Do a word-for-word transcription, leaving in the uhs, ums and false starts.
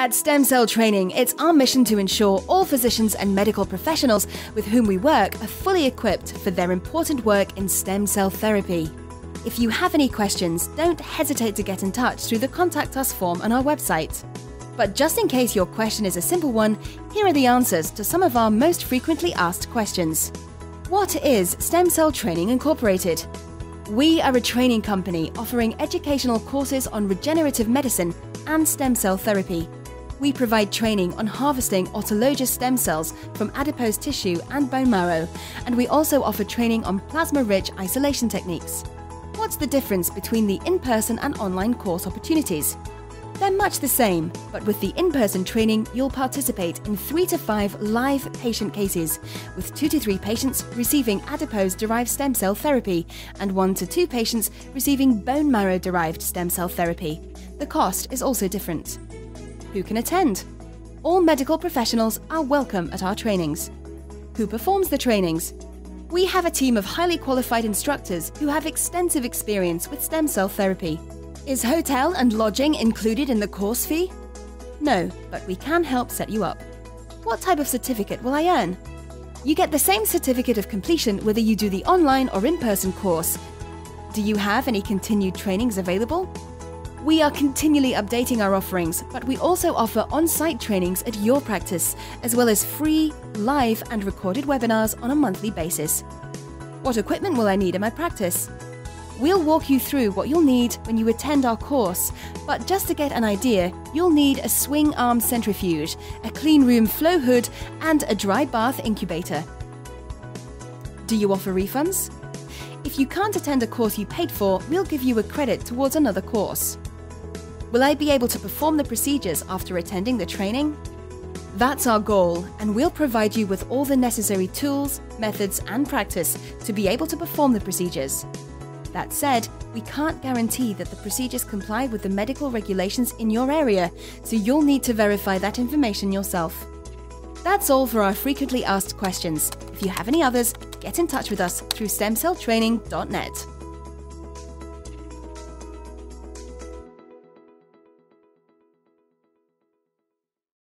At Stem Cell Training, it's our mission to ensure all physicians and medical professionals with whom we work are fully equipped for their important work in stem cell therapy. If you have any questions, don't hesitate to get in touch through the Contact Us form on our website. But just in case your question is a simple one, here are the answers to some of our most frequently asked questions. What is Stem Cell Training Incorporated? We are a training company offering educational courses on regenerative medicine and stem cell therapy. We provide training on harvesting autologous stem cells from adipose tissue and bone marrow, and we also offer training on plasma-rich isolation techniques. What's the difference between the in-person and online course opportunities? They're much the same, but with the in-person training, you'll participate in three to five live patient cases, with two to three patients receiving adipose-derived stem cell therapy and one to two patients receiving bone marrow-derived stem cell therapy. The cost is also different. Who can attend? All medical professionals are welcome at our trainings. Who performs the trainings? We have a team of highly qualified instructors who have extensive experience with stem cell therapy. Is hotel and lodging included in the course fee? No, but we can help set you up. What type of certificate will I earn? You get the same certificate of completion whether you do the online or in-person course. Do you have any continued trainings available? We are continually updating our offerings, but we also offer on-site trainings at your practice, as well as free, live and recorded webinars on a monthly basis. What equipment will I need in my practice? We'll walk you through what you'll need when you attend our course, but just to get an idea, you'll need a swing arm centrifuge, a clean room flow hood and a dry bath incubator. Do you offer refunds? If you can't attend a course you paid for, we'll give you a credit towards another course. Will I be able to perform the procedures after attending the training? That's our goal, and we'll provide you with all the necessary tools, methods and practice to be able to perform the procedures. That said, we can't guarantee that the procedures comply with the medical regulations in your area, so you'll need to verify that information yourself. That's all for our frequently asked questions. If you have any others, get in touch with us through stem cell training dot net.